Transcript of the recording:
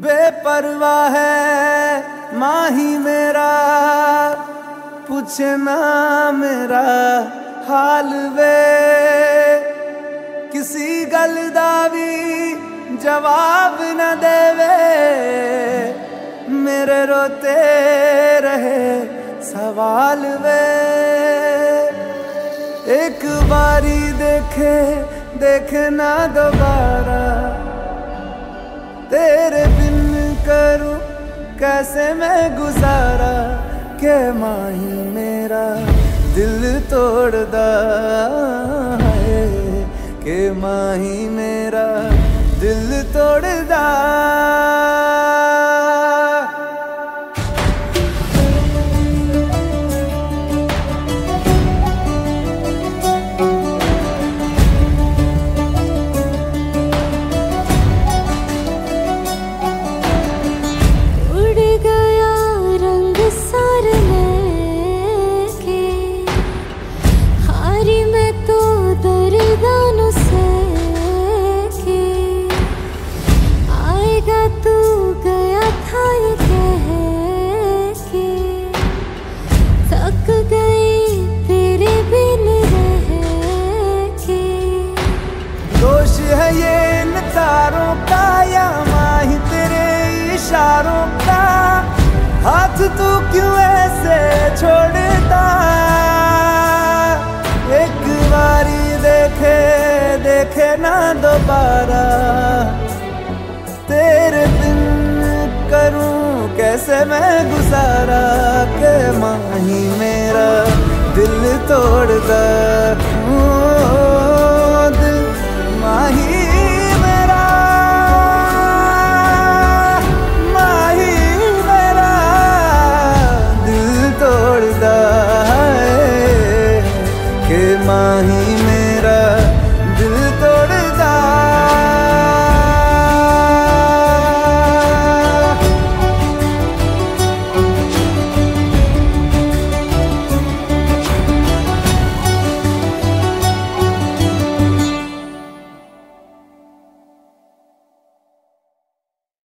बेपरवाह है माही मेरा, पूछे ना मेरा हाल वे, किसी गल दा भी जवाब न देवे। मेरे रोते रहे सवाल वे, एक बारी देखे देखना दोबारा, तेरे बिन करूं कैसे मैं गुजारा। के माही मेरा दिल तोड़दा है, के माही मेरा दिल तोड़दा। ये इन तारों का या माही तेरे इशारों का, हाथ तू क्यों ऐसे छोड़ता। एक बारी देखे देखे ना दोबारा, तेरे बिन करूं कैसे मैं गुजारा। के माही मेरा दिल तोड़दा